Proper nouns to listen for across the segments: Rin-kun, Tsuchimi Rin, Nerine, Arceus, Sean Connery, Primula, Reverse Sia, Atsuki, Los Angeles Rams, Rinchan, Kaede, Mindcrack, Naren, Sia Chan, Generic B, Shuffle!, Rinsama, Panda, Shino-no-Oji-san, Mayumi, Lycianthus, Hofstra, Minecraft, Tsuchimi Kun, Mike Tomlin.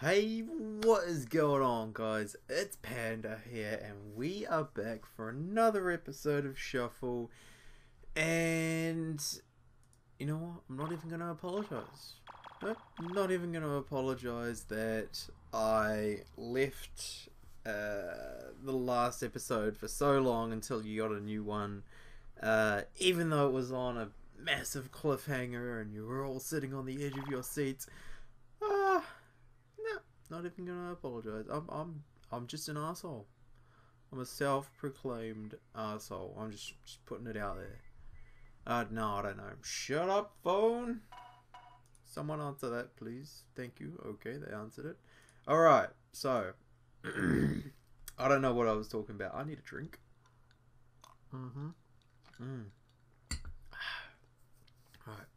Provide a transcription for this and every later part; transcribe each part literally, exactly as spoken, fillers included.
Hey, what is going on, guys? It's Panda here, and we are back for another episode of Shuffle. And you know what? I'm not even going to apologize. Nope, not even going to apologize that I left uh, the last episode for so long until you got a new one, uh, even though it was on a massive cliffhanger and you were all sitting on the edge of your seats. Ah. Uh, Not even gonna apologize. I'm I'm I'm just an asshole. I'm a self-proclaimed asshole. I'm just just putting it out there. Uh no, I don't know. Shut up, phone. Someone answer that, please. Thank you. Okay, they answered it. All right. So I don't know what I was talking about. I need a drink. Mm-hmm. Mm. All right.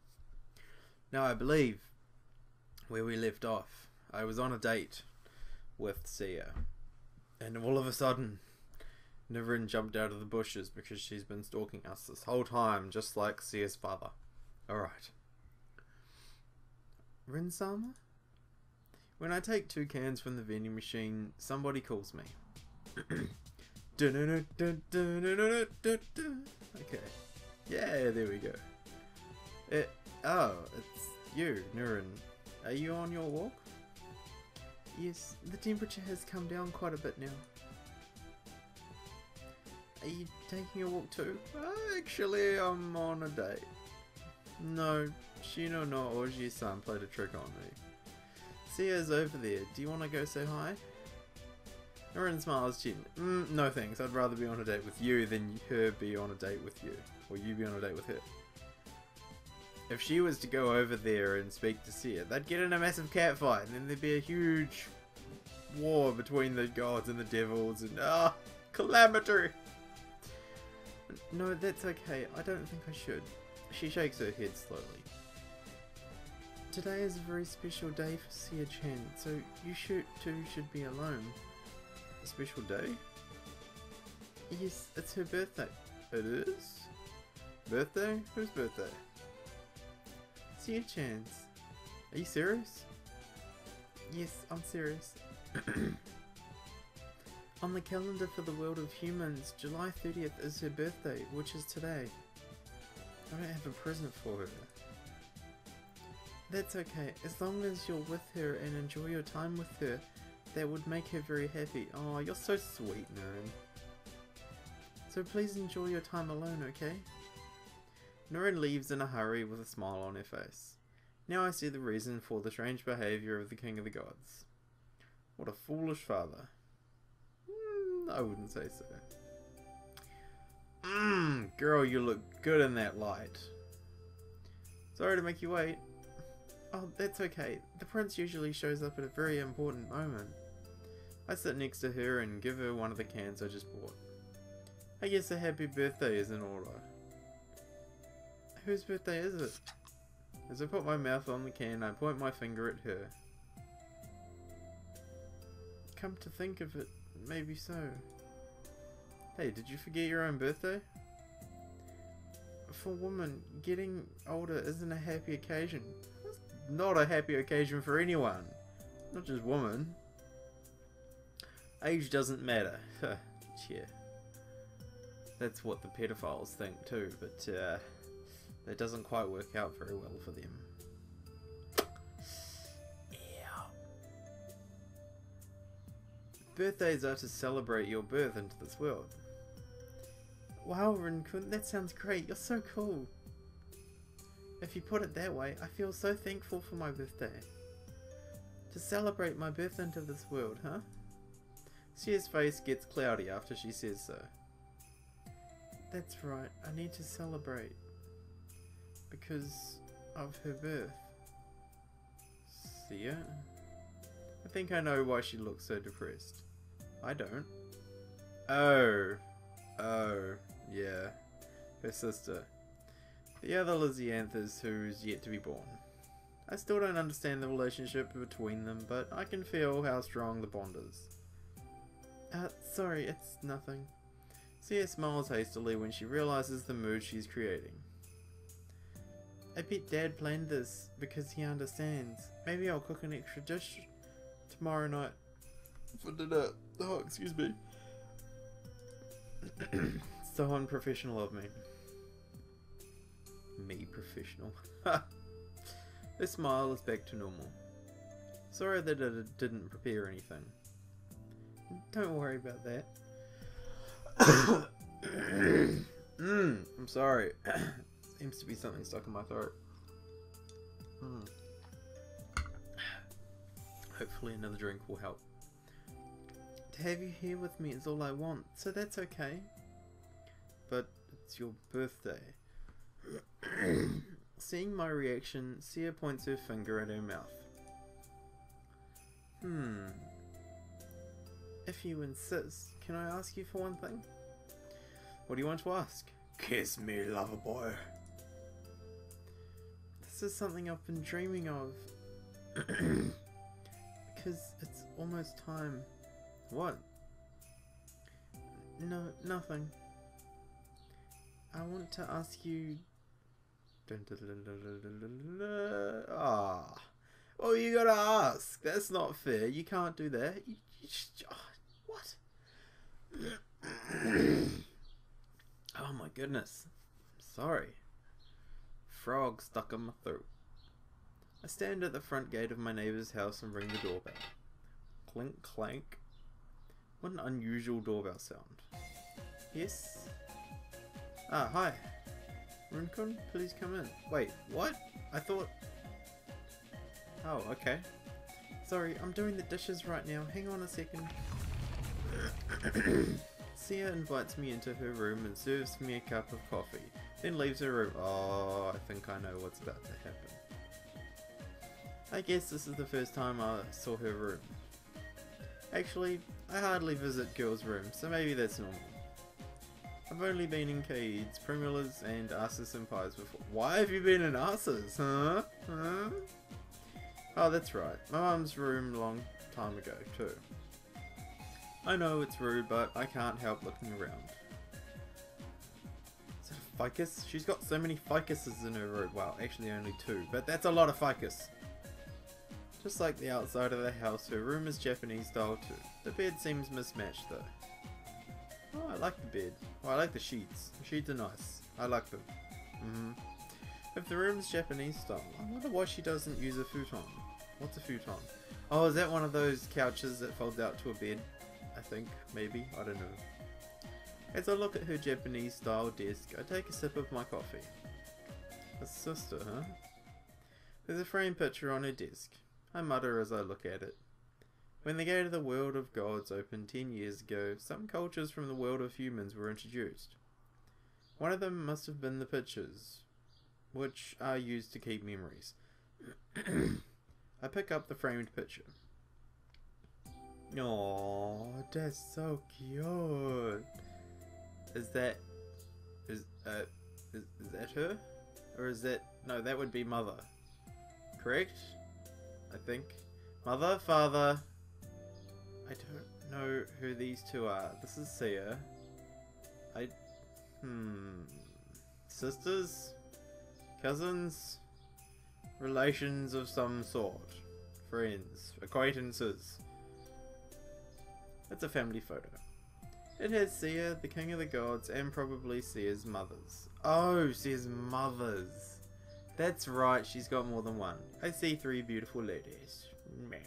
Now I believe where we left off. I was on a date with Sia, and all of a sudden Nerine jumped out of the bushes because she's been stalking us this whole time, just like Sia's father. Alright. Rinsama? When I take two cans from the vending machine, somebody calls me. Okay. Yeah, there we go. It, oh, it's you, Nerine. Are you on your walk? Yes, the temperature has come down quite a bit now. Are you taking a walk too? Uh, actually, I'm on a date. No, Shino-no-Oji-san played a trick on me. Sia's over there. Do you want to go say hi? Naren smiles gently. Mm, no thanks, I'd rather be on a date with you than her be on a date with you. Or you be on a date with her. If she was to go over there and speak to Sia, they'd get in a massive catfight, and then there'd be a huge war between the gods and the devils, and ah, oh, calamity! No, that's okay. I don't think I should. She shakes her head slowly. Today is a very special day for Sia Chan, so you should, too should be alone. A special day? Yes, it's her birthday. It is? Birthday? Whose birthday? Sia Chan's. Are you serious? Yes, I'm serious. On the calendar for the world of humans, July thirtieth is her birthday, which is today. I don't have a present for her. That's okay, as long as you're with her and enjoy your time with her, that would make her very happy. Oh, you're so sweet, Naren. So please enjoy your time alone, okay? Naren leaves in a hurry with a smile on her face. Now I see the reason for the strange behaviour of the King of the Gods. What a foolish father. Mm, I wouldn't say so. Mmm, girl, you look good in that light. Sorry to make you wait. Oh, that's okay. The prince usually shows up at a very important moment. I sit next to her and give her one of the cans I just bought. I guess a happy birthday is in order. Whose birthday is it? As I put my mouth on the can, I point my finger at her. Come to think of it, maybe so. Hey, did you forget your own birthday? For women, getting older isn't a happy occasion. It's not a happy occasion for anyone. Not just women. Age doesn't matter. Yeah. That's what the pedophiles think too, but uh... that doesn't quite work out very well for them. Yeah. Birthdays are to celebrate your birth into this world. Wow, Rin-kun, that sounds great. You're so cool. If you put it that way, I feel so thankful for my birthday. To celebrate my birth into this world, huh? Sia's face gets cloudy after she says so. That's right. I need to celebrate. Because of her birth. Sia? I think I know why she looks so depressed. I don't. Oh. Oh. Yeah. Her sister. The other Lycianthus who is yet to be born. I still don't understand the relationship between them, but I can feel how strong the bond is. Uh, sorry, it's nothing. Sia smiles hastily when she realizes the mood she's creating. I bet Dad planned this because he understands. Maybe I'll cook an extra dish to tomorrow night for dinner. Oh, excuse me. So unprofessional of me. Me professional. This smile is back to normal. Sorry that I didn't prepare anything. Don't worry about that. mm, I'm sorry. Seems to be something stuck in my throat. Mm. Hopefully another drink will help. To have you here with me is all I want, so that's okay. But it's your birthday. Seeing my reaction, Sia points her finger at her mouth. Hmm. If you insist, can I ask you for one thing? What do you want to ask? Kiss me, lover boy. This is something I've been dreaming of. Because it's almost time. What? No, nothing. I want to ask you... Ah. Oh, you gotta ask. That's not fair. You can't do that. You, you just, oh, what? Oh my goodness. I'm sorry. Frog stuck in my throat. I stand at the front gate of my neighbor's house and ring the doorbell. Clink, clank. What an unusual doorbell sound. Yes? Ah, hi. Rin-kun, please come in. Wait, what? I thought... Oh, okay. Sorry, I'm doing the dishes right now. Hang on a second. Sia invites me into her room and serves me a cup of coffee, then leaves her room. Oh, I think I know what's about to happen. I guess this is the first time I saw her room. Actually, I hardly visit girls' rooms, so maybe that's normal. I've only been in Kaede's, Primula's, and Arceus Senpai's before. Why have you been in Arceus, huh? Huh? Oh, that's right. My mum's room a long time ago, too. I know it's rude, but I can't help looking around. Is that a ficus? She's got so many ficuses in her room. Well, actually only two, but that's a lot of ficus. Just like the outside of the house, her room is Japanese style, too. The bed seems mismatched, though. Oh, I like the bed. Oh, I like the sheets. The sheets are nice. I like them. Mm-hmm. If the room's Japanese style, I wonder why she doesn't use a futon. What's a futon? Oh, is that one of those couches that folds out to a bed? I think, maybe, I don't know. As I look at her Japanese style desk, I take a sip of my coffee. A sister, huh? There's a framed picture on her desk. I mutter as I look at it. When the gate of the world of gods opened ten years ago, some cultures from the world of humans were introduced. One of them must have been the pictures, which are used to keep memories. I pick up the framed picture. Aww, that's so cute. Is that... Is, uh, is, is that her? Or is that... No, that would be mother. Correct? I think. Mother, father... I don't know who these two are. This is Sia. I... Hmm... Sisters? Cousins? Relations of some sort. Friends. Acquaintances. It's a family photo. It has Sia, the king of the gods, and probably Sia's mothers. Oh, Sia's mothers. That's right, she's got more than one. I see three beautiful ladies. Meh.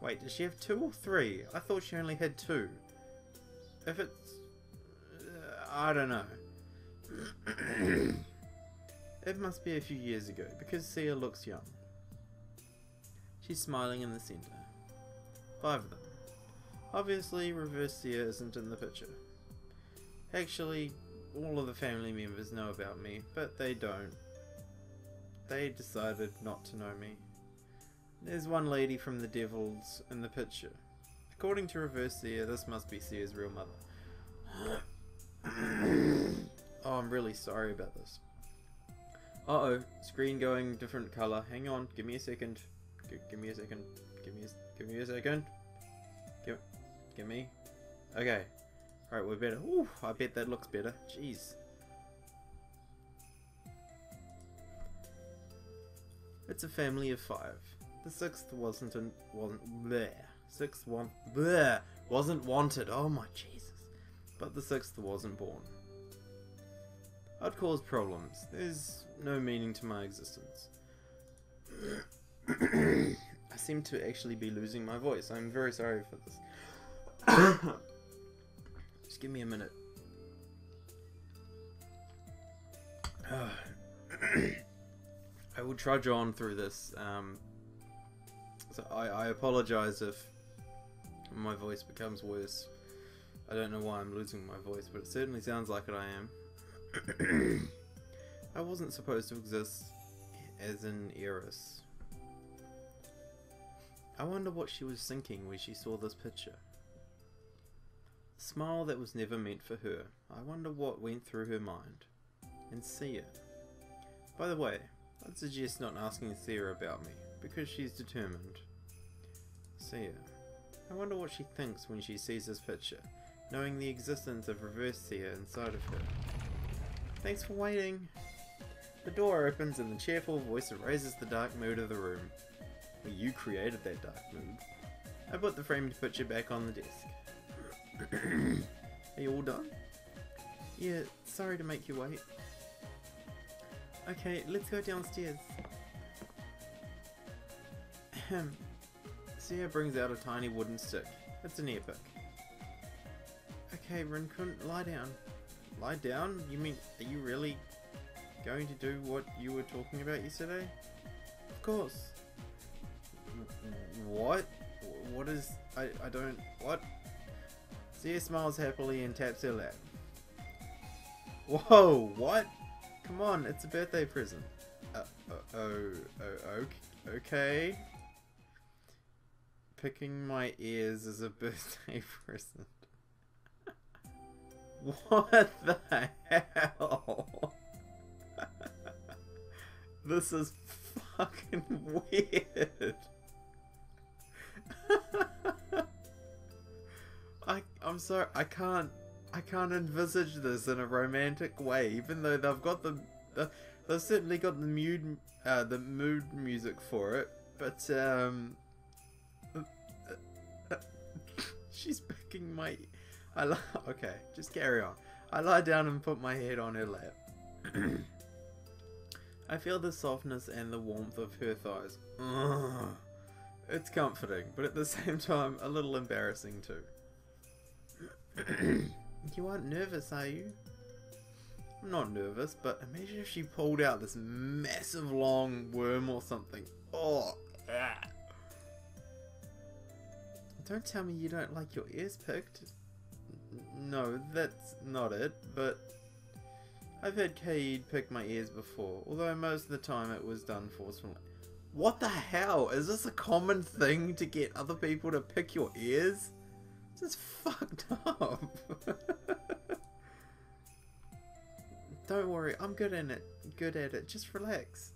Wait, does she have two or three? I thought she only had two. If it's... Uh, I don't know. It must be a few years ago, because Sia looks young. She's smiling in the centre. Five of them. Obviously, Reverse Sia isn't in the picture. Actually, all of the family members know about me, but they don't. They decided not to know me. There's one lady from the Devils in the picture. According to Reverse Sia, this must be Sia's real mother. Oh, I'm really sorry about this. Uh-oh, screen going different colour. Hang on, give me a second. G give me a second. Give me a second. Give me a second. Give, give me. Okay. Alright, we're better. Ooh, I bet that looks better. Jeez. It's a family of five. The sixth wasn't in, wasn't bleh. Sixth one bleh wasn't wanted. Oh my Jesus! But the sixth wasn't born. I'd cause problems. There's no meaning to my existence. I seem to actually be losing my voice. I'm very sorry for this. Just give me a minute. I will trudge on through this. Um, so I, I apologize if my voice becomes worse. I don't know why I'm losing my voice, but it certainly sounds like it. I am. I wasn't supposed to exist as an heiress. I wonder what she was thinking when she saw this picture. The smile that was never meant for her. I wonder what went through her mind. And Sia. By the way, I'd suggest not asking Sia about me, because she's determined. Sia. I wonder what she thinks when she sees this picture, knowing the existence of Reverse Sia inside of her. Thanks for waiting. The door opens and the cheerful voice erases the dark mood of the room. Well, you created that dark mood. I put the framed picture back on the desk. Are you all done? Yeah, sorry to make you wait. Okay, let's go downstairs. Ahem. Sia brings out a tiny wooden stick. It's an earpick. Okay, Rin-kun, lie down. Lie down? You mean, are you really going to do what you were talking about yesterday? Of course. What? What is... I, I don't... What? Sia smiles happily and taps her lap. Whoa, what? Come on, it's a birthday present. Uh, uh, oh, oh, okay. Picking my ears is a birthday present. What the hell? This is fucking weird. I I'm sorry, I can't I can't envisage this in a romantic way, even though they've got the, the they've certainly got the mood uh, the mood music for it, but um she's picking my I li okay, just carry on. I lie down and put my head on her lap. I feel the softness and the warmth of her thighs. Ugh. It's comforting, but at the same time, a little embarrassing too. You aren't nervous, are you? I'm not nervous, but imagine if she pulled out this massive long worm or something. Oh, ah. Don't tell me you don't like your ears picked. No, that's not it, but I've had Kaede pick my ears before, although most of the time it was done forcefully. What the hell? Is this a common thing to get other people to pick your ears? This is fucked up. Don't worry, I'm good in it. Good at it. Just relax.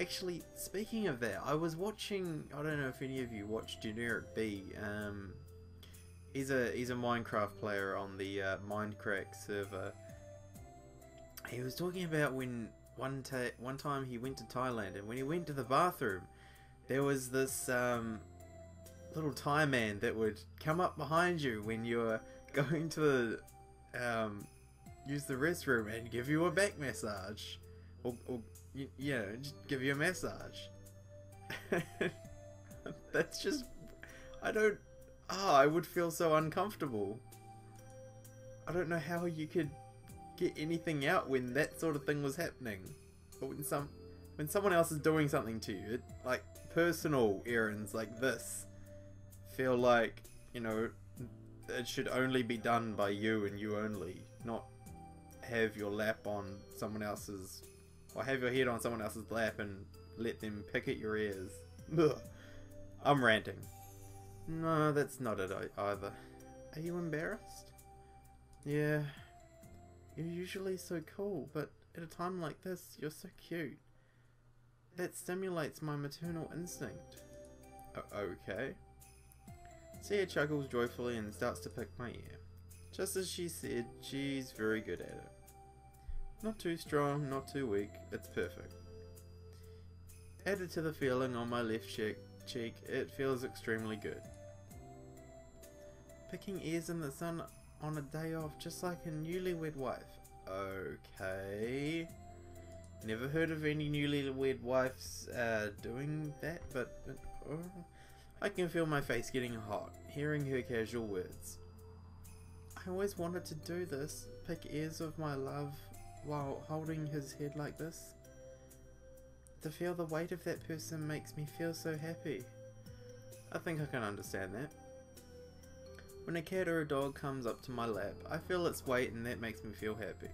Actually, speaking of that, I was watching, I don't know if any of you watched Generic B, um... He's a, he's a Minecraft player on the uh, Mindcrack server. He was talking about when one, ta one time he went to Thailand, and when he went to the bathroom, there was this um, little Thai man that would come up behind you when you were going to um, use the restroom and give you a back massage. Or, or you, you know, just give you a massage. That's just... I don't... Ah, oh, I would feel so uncomfortable. I don't know how you could get anything out when that sort of thing was happening. But when some, when someone else is doing something to you, it, like personal errands like this, feel like, you know, it should only be done by you and you only, not have your lap on someone else's, or have your head on someone else's lap and let them pick at your ears. Ugh. I'm ranting. No, that's not it either. Are you embarrassed? Yeah. You're usually so cool, but at a time like this, you're so cute. That stimulates my maternal instinct. Okay. Sia chuckles joyfully and starts to pick my ear. Just as she said, she's very good at it. Not too strong, not too weak, it's perfect. Added to the feeling on my left cheek, it feels extremely good. Picking ears in the sun on a day off, just like a newlywed wife. Okay. Never heard of any newlywed wives uh, doing that, but oh, I can feel my face getting hot, hearing her casual words. I always wanted to do this, pick ears of my love while holding his head like this. To feel the weight of that person makes me feel so happy. I think I can understand that. When a cat or a dog comes up to my lap, I feel its weight and that makes me feel happy.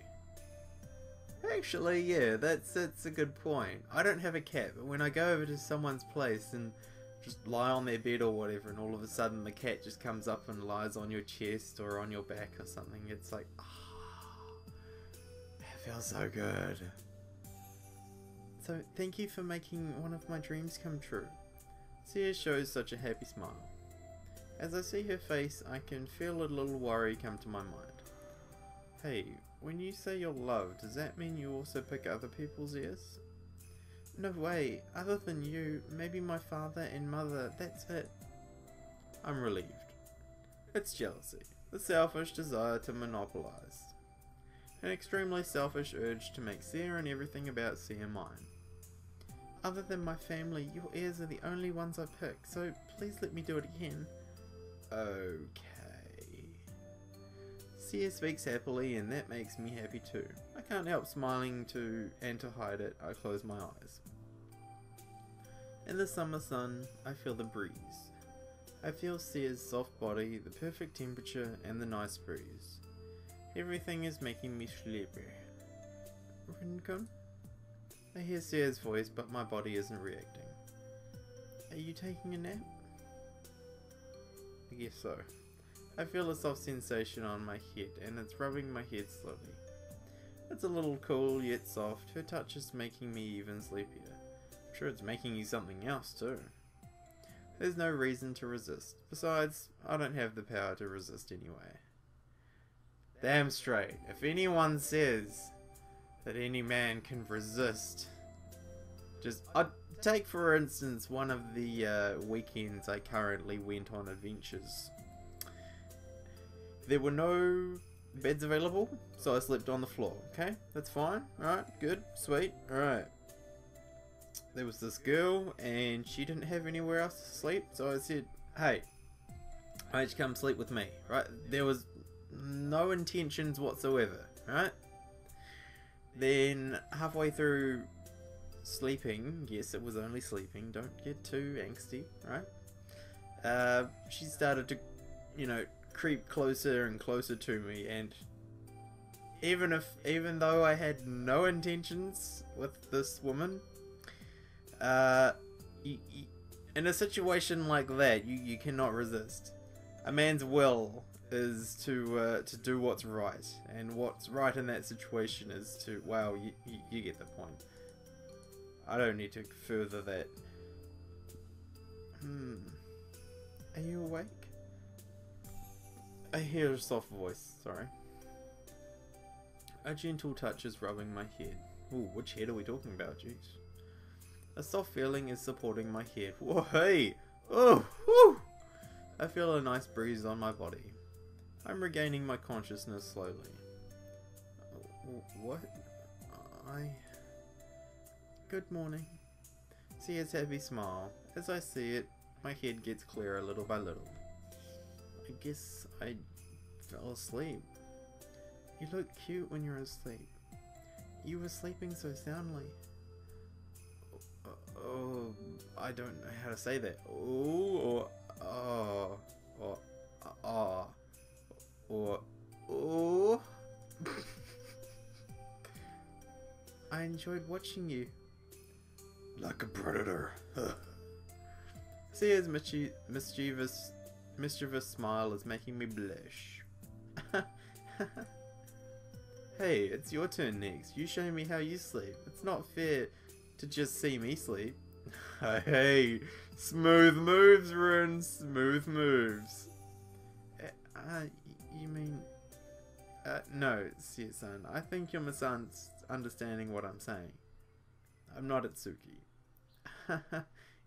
Actually, yeah, that's, that's a good point. I don't have a cat, but when I go over to someone's place and just lie on their bed or whatever, and all of a sudden the cat just comes up and lies on your chest or on your back or something, it's like, ah, oh, that feels so good. So thank you for making one of my dreams come true. Sia shows such a happy smile. As I see her face, I can feel a little worry come to my mind. Hey, when you say you're loved, does that mean you also pick other people's ears? No way, other than you, maybe my father and mother, that's it. I'm relieved. It's jealousy, the selfish desire to monopolize. An extremely selfish urge to make Sia and everything about Sia mine. Other than my family, your ears are the only ones I pick, so please let me do it again. Okay. Sia speaks happily and that makes me happy too. I can't help smiling too, and to hide it, I close my eyes. In the summer sun, I feel the breeze. I feel Sia's soft body, the perfect temperature and the nice breeze. Everything is making me sleepy. Rin-kun? I hear Sia's voice, but my body isn't reacting. Are you taking a nap? I guess so. I feel a soft sensation on my head, and it's rubbing my head slowly. It's a little cool, yet soft. Her touch is making me even sleepier. I'm sure it's making you something else, too. There's no reason to resist. Besides, I don't have the power to resist anyway. Damn straight. If anyone says that any man can resist, just I take for instance one of the uh, weekends I currently went on adventures. There were no beds available, so I slept on the floor. Okay, that's fine. All right, good, sweet. All right. There was this girl, and she didn't have anywhere else to sleep, so I said, "Hey, why don't you come sleep with me?" Right? There was no intentions whatsoever, right? Then halfway through sleeping, yes it was only sleeping, don't get too angsty, right? Uh, she started to, you know, creep closer and closer to me, and even if, even though I had no intentions with this woman, uh, in a situation like that, you, you cannot resist. A man's will is to uh, to do what's right, and what's right in that situation is to, wow, you, you, you get the point. I don't need to further that. Hmm. Are you awake? I hear a soft voice, sorry. A gentle touch is rubbing my head. Ooh, which head are we talking about, jeez. A soft feeling is supporting my head. Whoa, hey! Oh, whew! I feel a nice breeze on my body. I'm regaining my consciousness slowly. What? I... Good morning. Sia's happy smile. As I see it, my head gets clearer little by little. I guess I fell asleep. You look cute when you're asleep. You were sleeping so soundly. Oh, I don't know how to say that. Ooh, or oh, or ah. Or, oh, I enjoyed watching you. Like a predator. Sia's mischievous, mischievous smile is making me blush. Hey, it's your turn next. You show me how you sleep. It's not fair to just see me sleep. Hey, smooth moves, Rin. Smooth moves. Uh, you mean... Uh, no, Sia-san, I think you're misunderstanding what I'm saying. I'm not Atsuki. ha ha,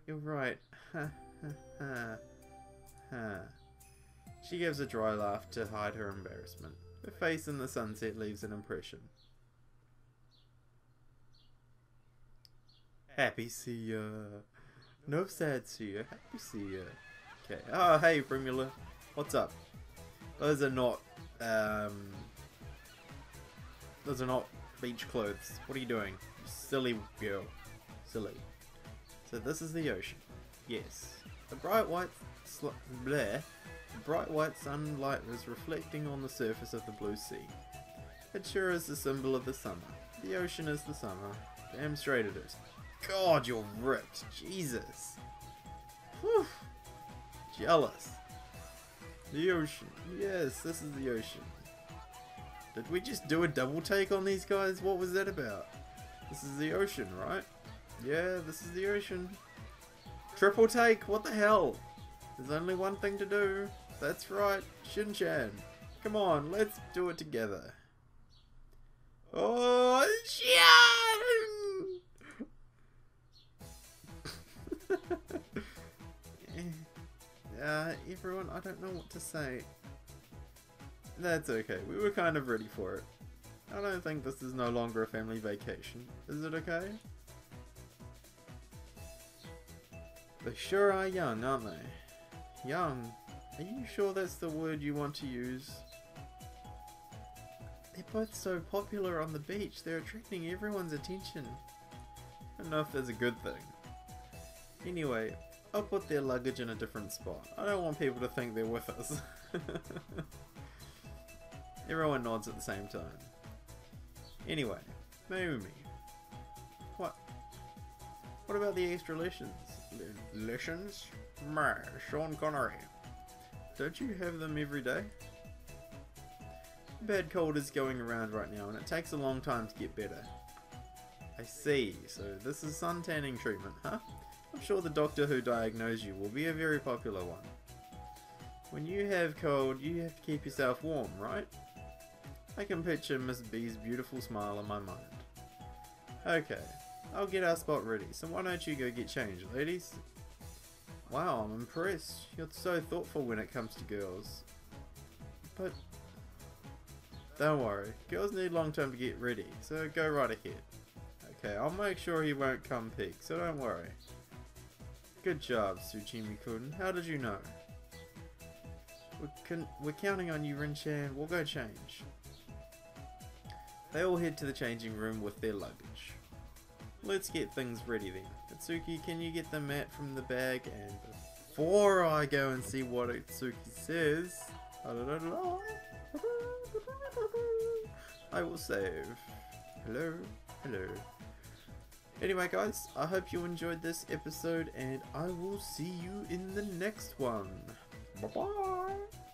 you're right, ha ha ha, ha. She gives a dry laugh to hide her embarrassment. Her face in the sunset leaves an impression. Happy Sia. No sad Sia, happy Sia. Okay, oh hey Primula, what's up? Those are not, um, those are not beach clothes. What are you doing? You silly girl. Silly. So this is the ocean. Yes. The bright white sl bleh. The bright white sunlight was reflecting on the surface of the blue sea. It sure is the symbol of the summer. The ocean is the summer. Damn straight it is. God, you're ripped. Jesus. Whew. Jealous. The ocean. Yes, this is the ocean. Did we just do a double take on these guys? What was that about? This is the ocean, right? Yeah, this is the ocean. Triple take? What the hell? There's only one thing to do. That's right, Shin-chan. Come on, let's do it together. Oh, Shin! Uh, everyone, I don't know what to say. That's okay, we were kind of ready for it. I don't think this is no longer a family vacation. Is it okay? They sure are young, aren't they? Young? Are you sure that's the word you want to use? They're both so popular on the beach, they're attracting everyone's attention. I don't know if that's a good thing. Anyway, I'll put their luggage in a different spot. I don't want people to think they're with us. Everyone nods at the same time. Anyway, Mayumi. What? What about the extra lessons? Le lessons? Meh, Sean Connery. Don't you have them every day? Bad cold is going around right now and it takes a long time to get better. I see, so this is sun tanning treatment, huh? I'm sure the doctor who diagnosed you will be a very popular one. When you have cold, you have to keep yourself warm, right? I can picture Miss B's beautiful smile in my mind. Okay, I'll get our spot ready, so why don't you go get changed, ladies? Wow, I'm impressed. You're so thoughtful when it comes to girls. But don't worry, girls need a long time to get ready, so go right ahead. Okay, I'll make sure he won't come peek, so don't worry. Good job, Tsuchimi Kun. How did you know? We're, con we're counting on you, Rinchan. We'll go change. They all head to the changing room with their luggage. Let's get things ready then. Atsuki, can you get the mat from the bag? And before I go and see what Atsuki says, I will save. Hello, hello. Anyway guys, I hope you enjoyed this episode and I will see you in the next one. Bye bye!